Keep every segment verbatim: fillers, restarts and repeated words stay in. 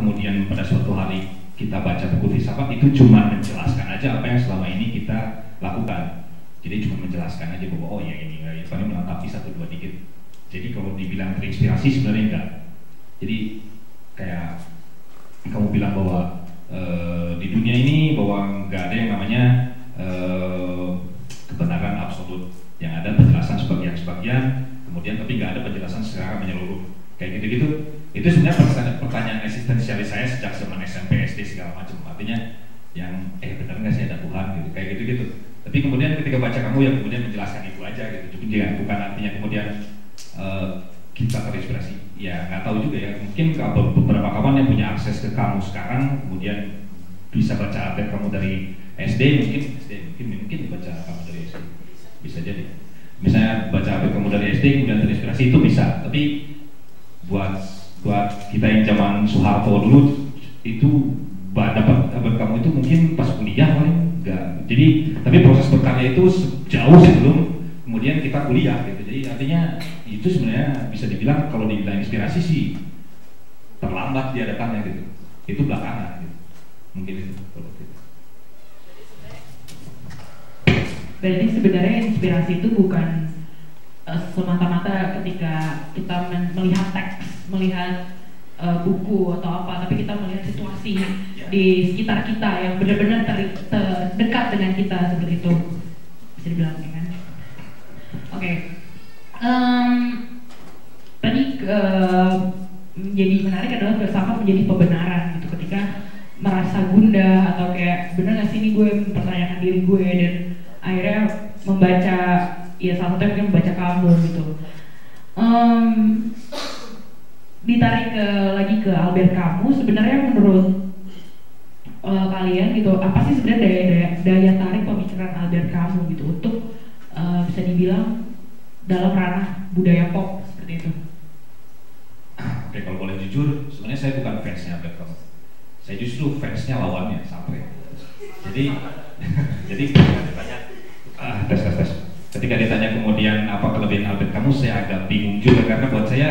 kemudian pada suatu hari kita baca buku filsafat, itu cuma menjelaskan aja apa yang selama ini kita lakukan. Jadi cuma menjelaskan aja bahwa oh ya ini, ya, soalnya melengkapi satu dua dikit. Jadi kalau dibilang terinspirasi sebenarnya enggak. Jadi kayak kamu bilang bahwa uh, di dunia ini bahwa nggak ada yang namanya uh, kebenaran absolut, yang ada penjelasan sebagian-sebagian, kemudian tapi nggak ada penjelasan secara menyeluruh, kayak gitu-gitu. Itu sebenarnya pertanyaan, pertanyaan eksistensialis saya sejak zaman S M P, S D segala macam. Artinya yang eh benar nggak sih ada Tuhan gitu, kayak gitu-gitu. Tapi kemudian ketika baca kamu yang kemudian menjelaskan itu aja gitu, jadi bukan artinya kemudian uh, kita terinspirasi. Ya nggak tahu juga ya, mungkin beberapa kawan yang punya akses ke kamu sekarang kemudian bisa baca artikel kamu dari S D, mungkin S D mungkin mungkin baca kamu dari S D bisa jadi, misalnya baca artikel kamu dari S D kemudian terinspirasi itu bisa. Tapi buat buat kita yang zaman Suharto dulu itu dapat kabar kamu itu mungkin pas kuliah paling enggak. Jadi tapi proses berkarya itu jauh sebelum kemudian kita kuliah gitu. Jadi artinya itu sebenarnya bisa dibilang, kalau dibilang inspirasi sih terlambat dia datangnya gitu, itu belakangan gitu. Mungkin itu kalau gitu. Berarti sebenarnya inspirasi itu bukan uh, semata-mata ketika kita melihat teks, melihat uh, buku atau apa, tapi kita melihat situasi yeah. di sekitar kita yang benar-benar terdekat dengan kita, seperti itu bisa dibilang kan? Oke. Okay. Um, tadi uh, menjadi menarik adalah filsafat menjadi pembenaran gitu, ketika merasa gundah atau kayak bener gak sih ini gue mempertanyakan diri gue, dan akhirnya membaca, ya salah satu yang membaca kamu gitu. um, Ditarik ke, lagi ke Albert Camus, sebenarnya menurut uh, kalian gitu, apa sih sebenarnya daya, daya, daya tarik pemikiran Albert Camus gitu untuk uh, bisa dibilang dalam ranah budaya pop seperti itu? Oke, kalau boleh jujur, sebenarnya saya bukan fansnya Albert Camus. Saya justru fansnya lawannya, Sartre. Jadi, jadi ketika ditanya, ah, tes tes tes. Ketika ditanya kemudian apa kelebihan Albert Camus, saya agak bingung juga karena buat saya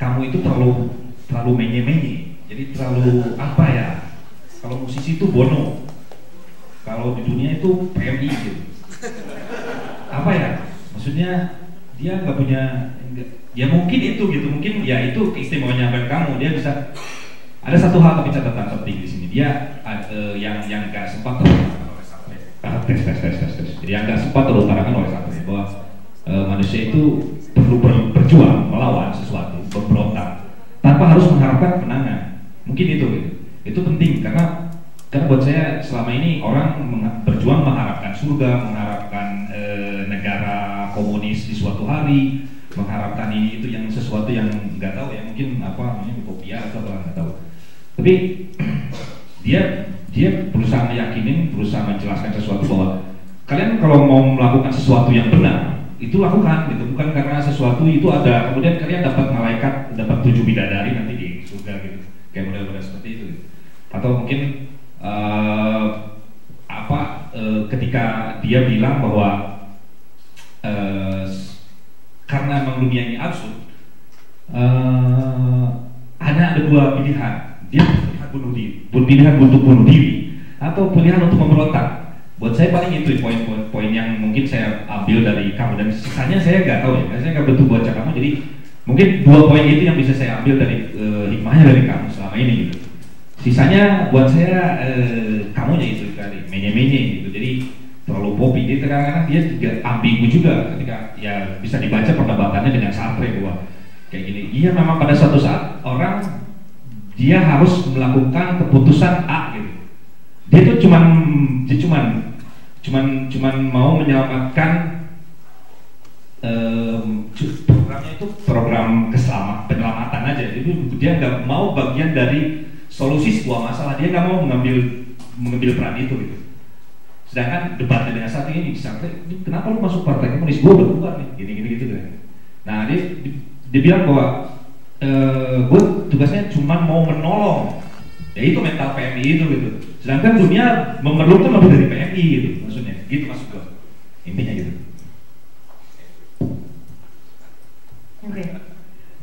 kamu itu terlalu terlalu menye-menye. Jadi terlalu apa ya? Kalau musisi itu Bono, kalau di dunia itu P M I gitu. Apa ya? Maksudnya dia nggak punya, ya mungkin itu gitu, mungkin ya itu keistimewaannya Albert Camus. Dia bisa ada satu hal tapi catatan penting di sini, dia uh, yang yang nggak sempat terutarakan oleh Sartre, ah, tes tes tes tes tes, yang nggak sempat terutarakan oleh Sartre, bahwa uh, manusia itu perlu ber, berjuang melawan sesuatu, berontak tanpa harus mengharapkan kemenangan. Mungkin itu gitu. Itu penting karena karena buat saya selama ini orang berjuang mengharapkan surga, mengharapkan uh, negara komunis di suatu hari, mengharapkan ini itu yang sesuatu yang nggak tahu ya, mungkin apa namanya utopia atau apa nggak tahu. Tapi dia dia berusaha meyakinin, berusaha menjelaskan sesuatu bahwa kalian kalau mau melakukan sesuatu yang benar itu lakukan gitu, bukan karena sesuatu itu ada kemudian kalian dapat malaikat, dapat tujuh bidadari nanti di surga gitu, kayak model-model seperti itu. Atau mungkin uh, apa uh, ketika dia bilang bahwa Uh, karena memang dunia ini absurd, uh, ada ada dua pilihan, dia pilihan bunuh diri, pilihan untuk bunuh diri, atau pilihan untuk memberontak. Buat saya paling itu poin-poin yang mungkin saya ambil dari kamu, dan sisanya saya nggak tahu ya, karena saya nggak betul baca kamu. Jadi mungkin dua poin itu yang bisa saya ambil dari uh, hikmahnya dari kamu selama ini gitu. Sisanya buat saya uh, kamunya itu tadi menye-menye gitu, jadi terlalu popi. Jadi kadang-kadang dia juga ambigu juga ketika ya bisa dibaca perdebatannya dengan Sartre bahwa kayak gini, iya memang pada suatu saat orang dia harus melakukan keputusan A gitu. Dia tuh cuman dia cuman cuman cuman mau menyelamatkan um, programnya itu program keselamatan, penyelamatan aja. Jadi dia nggak mau bagian dari solusi sebuah masalah, dia nggak mau mengambil mengambil peran itu gitu. Sedangkan debatnya dengan saat ini sampai kenapa lu masuk partai komunis, gue udah keluar nih gini-gini gitu kan. Nah dia dia bilang bahwa e, gue tugasnya cuma mau menolong, ya itu mental P M I itu gitu, sedangkan dunia memerlukan lebih dari P M I gitu maksudnya gitu, maksud gue intinya gitu. Oke, okay.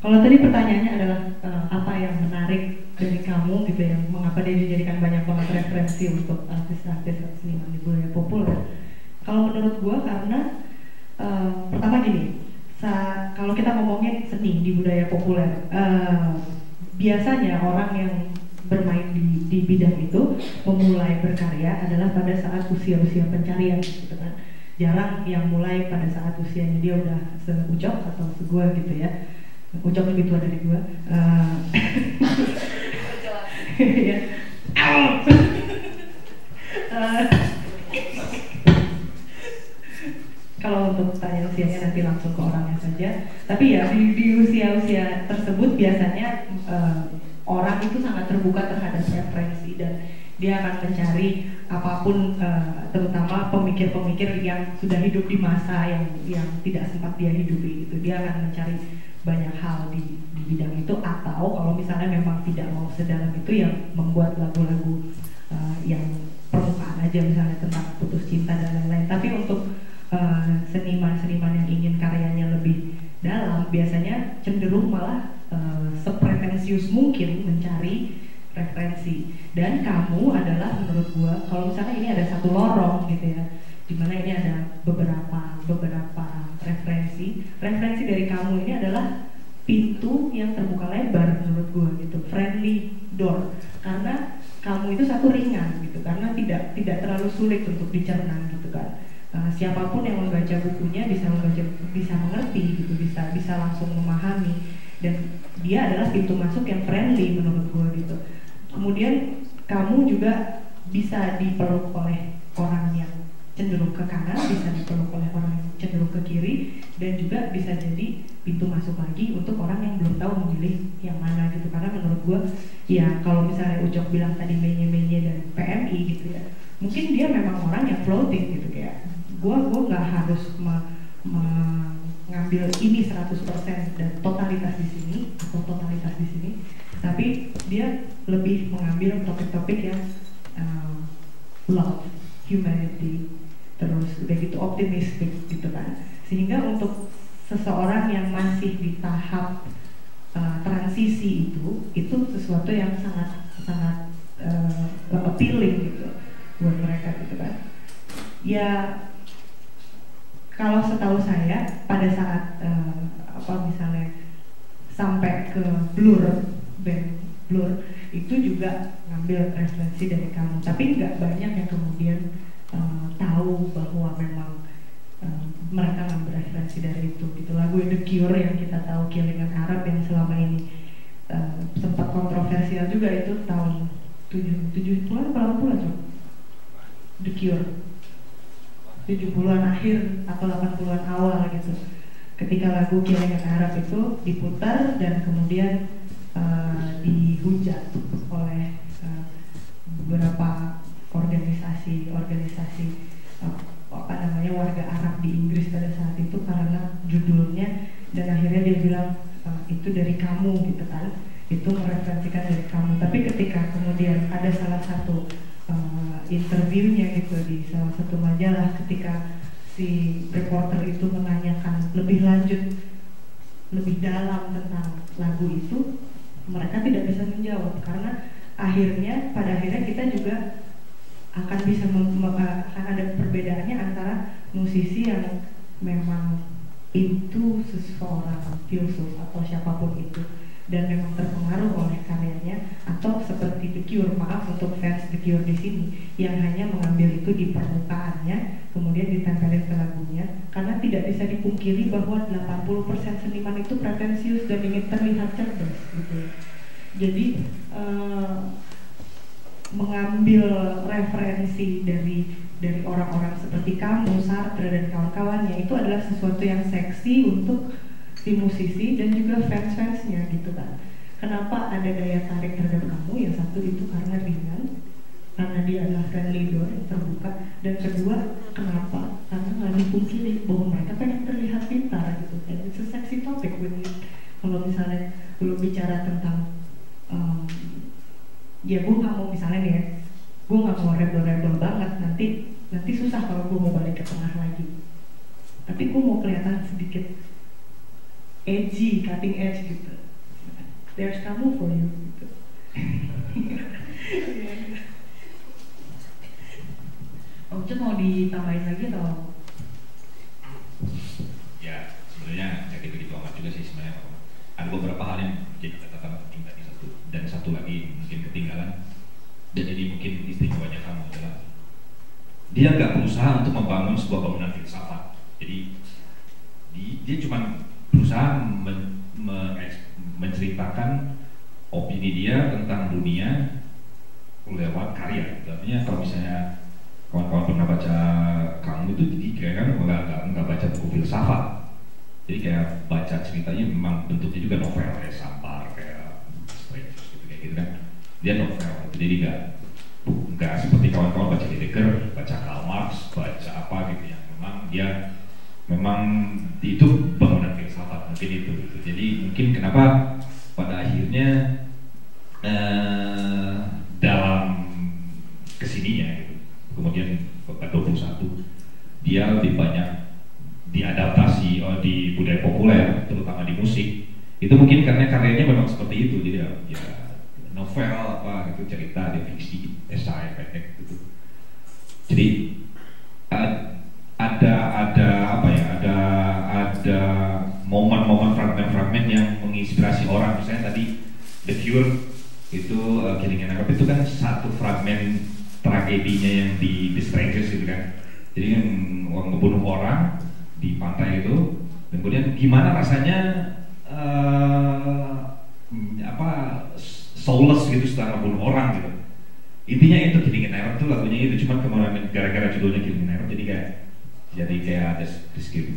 Kalau tadi pertanyaannya adalah uh, apa yang menarik Jadi Camus gitu ya, mengapa dia dijadikan banyak banget referensi untuk artis-artis atau seniman di budaya populer? Kalau menurut gue karena uh, pertama gini, kalau kita ngomongin seni di budaya populer, uh, biasanya orang yang bermain di, di bidang itu memulai berkarya adalah pada saat usia-usia pencarian, gitu kan? Jarang yang mulai pada saat usianya dia udah se-ucok atau se-gua gitu ya. Ucok lebih tua dari gua. Uh, ya. uh, Kalau untuk tanya usianya nanti langsung ke orangnya saja. Tapi ya di, di usia-usia tersebut biasanya uh, orang itu sangat terbuka terhadap referensi dan dia akan mencari apapun, uh, terutama pemikir-pemikir yang sudah hidup di masa yang yang tidak sempat dia hidupi itu. Dia akan mencari banyak hal di, di bidang itu, atau kalau misalnya memang tidak mau sedalam itu yang membuat lagu-lagu uh, yang permukaan aja, misalnya tentang putus cinta dan lain-lain. Tapi untuk seniman-seniman uh, yang ingin karyanya lebih dalam biasanya cenderung malah uh, sepretensius mungkin mencari referensi. Dan kamu adalah menurut gua, kalau misalnya ini ada satu lorong gitu ya, dimana ini ada beberapa beberapa referensi, referensi dari kamu ini adalah pintu yang terbuka lebar menurut gua gitu, friendly door, karena kamu itu satu ringan gitu, karena tidak tidak terlalu sulit untuk dicerna gitu kan. Uh, siapapun yang membaca bukunya bisa membaca, bisa mengerti gitu, bisa bisa langsung memahami, dan dia adalah pintu masuk yang friendly menurut gue gitu. Kemudian kamu juga bisa dipeluk oleh orang yang cenderung ke kanan, bisa dipeluk oleh orang yang cenderung ke kiri, dan juga bisa jadi pintu masuk lagi untuk orang yang belum tahu memilih yang mana gitu. Karena menurut gue ya kalau misalnya Ucok bilang tadi menye-menye dan P M I gitu ya, mungkin dia memang orang yang floating gitu, kayak gue gue nggak harus mengambil ini seratus persen dan totalitas di sini atau totalitas di sini, tapi dia lebih mengambil topik-topik yang uh, love, humanity, terus udah gitu optimistik gitu kan. Sehingga untuk seseorang yang masih di tahap uh, transisi itu itu sesuatu yang sangat sangat uh, appealing gitu buat mereka gitu kan. Ya kalau setahu saya pada saat uh, apa misalnya sampai ke Blur, band Blur itu juga ngambil referensi dari kamu, tapi nggak banyak yang kemudian uh, tahu bahwa memang uh, mereka ngambil referensi dari itu gitu. Lagu The Cure yang kita tahu, Kilingan Arab yang selama ini uh, sempat kontroversial juga itu tahun tujuh puluhan atau delapan puluhan tuh The Cure tujuh puluhan akhir atau delapan puluhan awal gitu, ketika lagu Kilangan Arab itu diputar dan kemudian uh, dihujat oleh uh, beberapa organisasi-organisasi uh, apa namanya warga Arab di Inggris pada saat itu karena judulnya, dan akhirnya dia bilang uh, itu dari kamu gitu kan, itu mereferensikan dari kamu. Tapi ketika kemudian ada salah satu Uh, interviewnya gitu di salah satu majalah, ketika si reporter itu menanyakan lebih lanjut, lebih dalam tentang lagu itu, mereka tidak bisa menjawab karena akhirnya pada akhirnya kita juga akan bisa akan ada perbedaannya antara musisi yang memang itu seseorang filsuf atau siapapun itu dan memang terpengaruh oleh karyanya, atau seperti The Cure, maaf untuk fans The Cure di sini, yang hanya mengambil itu di permukaannya kemudian ditempelin ke lagunya, karena tidak bisa dipungkiri bahwa delapan puluh persen seniman itu pretensius dan ingin terlihat cerdas gitu. Jadi eh, mengambil referensi dari dari orang-orang seperti kamu, Sartre dan kawan-kawannya itu adalah sesuatu yang seksi untuk si musisi dan juga fans-fansnya gitu kan. Kenapa ada daya tarik terhadap kamu? Yang satu itu karena ringan, karena dia adalah friendly door yang terbuka, dan kedua kenapa? Karena nggak dipungkiri bahwa mereka pengen terlihat pintar gitu. Dan itu seksi topik kalau misalnya belum bicara tentang um, ya gue nggak mau misalnya nih ya, gue nggak mau rebel-rebel banget, nanti nanti susah kalau gue mau balik ke tengah lagi. Tapi gue mau kelihatan sedikit edgy, cutting edge gitu. There's Camus for you gitu. Coach mau ditambahin lagi atau? Ya, sebenarnya saya gitu-gitu amat juga sih sebenarnya. Ada beberapa hal yang mungkin kata-kata penting tadi satu dan satu lagi mungkin ketinggalan. Dan ini mungkin istimewanya kamu adalah dia nggak berusaha untuk membangun sebuah bangunan filsafat. Jadi dia cuma berusaha men, men, menceritakan opini dia tentang dunia lewat karya. Artinya kalau misalnya kawan-kawan pernah baca kamu itu, jadi kayak kan nggak nggak baca buku filsafat, jadi kayak baca ceritanya memang bentuknya juga novel kayak Sampar kayak gitu kayak gitu kan, dia novel, jadi nggak nggak seperti kawan-kawan baca Heidegger, baca Karl Marx, baca apa gitu ya, memang dia memang itu bangunan filsafat mungkin itu, gitu. Jadi mungkin kenapa pada akhirnya eh, dalam kesininya gitu. Kemudian abad dua puluh satu dia lebih banyak diadaptasi oh, di budaya populer, terutama di musik. Itu mungkin karena karyanya memang seperti itu, jadi ya novel apa gitu, cerita, fiksi, esai, pendek gitu. Jadi ada ada apa ya, ada ada momen-momen fragmen-fragmen yang menginspirasi orang. Misalnya tadi The Cure itu Kiringan Akap itu kan satu fragmen tragedinya yang di The Strangers gitu kan, jadi yang ngebunuh orang di pantai itu, dan kemudian gimana rasanya uh, apa soulless gitu setelah ngebunuh orang gitu, intinya itu Killing in Iron tuh lagunya itu, cuman kemarin gara-gara judulnya Killing in Iron jadi kayak jadi kayak ada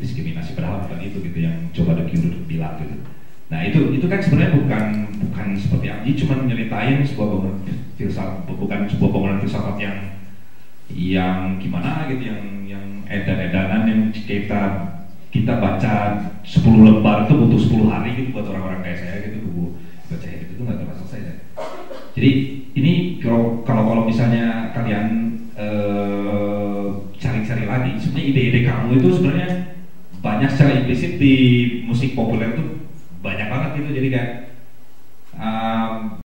diskriminasi padahal bukan itu gitu yang coba The Cure bilang gitu. Nah itu itu kan sebenarnya bukan bukan seperti ini, cuma nyeritain sebuah bangunan filsafat, bukan sebuah bangunan filsafat yang yang gimana gitu, yang yang edan-edanan yang kita kita baca sepuluh lembar itu butuh sepuluh hari gitu buat orang-orang kayak saya gitu, buku baca itu tuh nggak terasa saya. Jadi ini kalau kalau kalau misalnya kalian cari-cari eh, lagi, sebenarnya ide-ide kamu itu sebenarnya banyak secara implisit di musik populer tuh banyak banget gitu, jadi kayak um